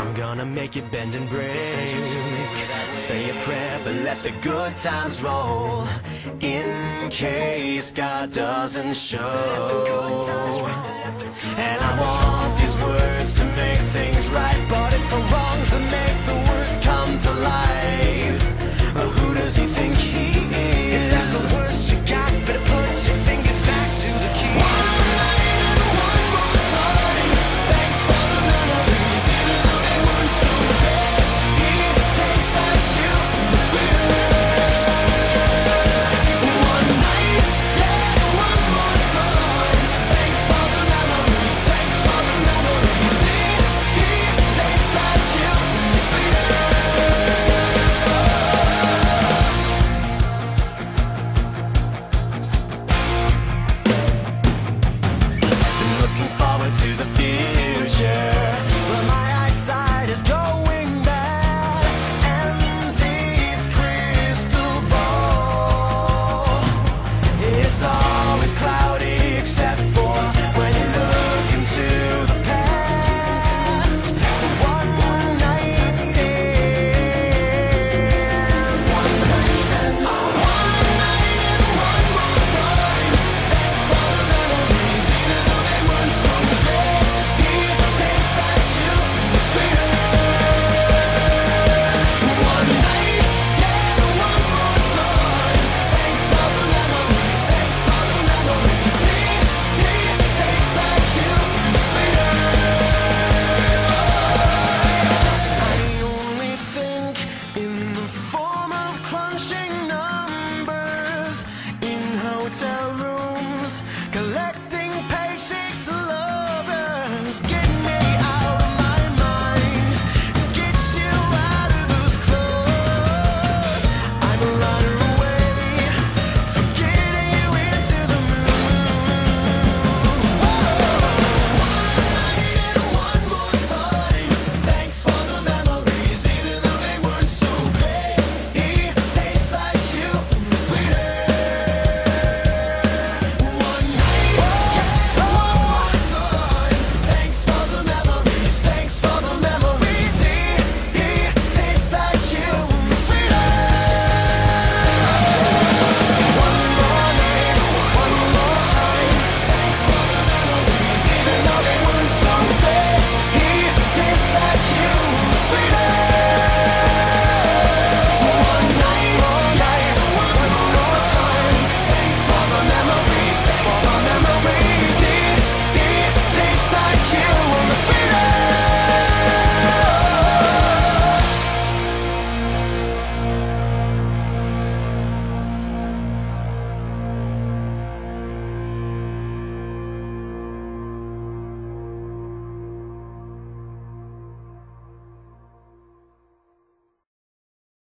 I'm gonna make it bend and break. Say a prayer, but let the good times roll. In case God doesn't show. And I want these words to make things right, but it's the wrongs that make the words come to life. But who does he think?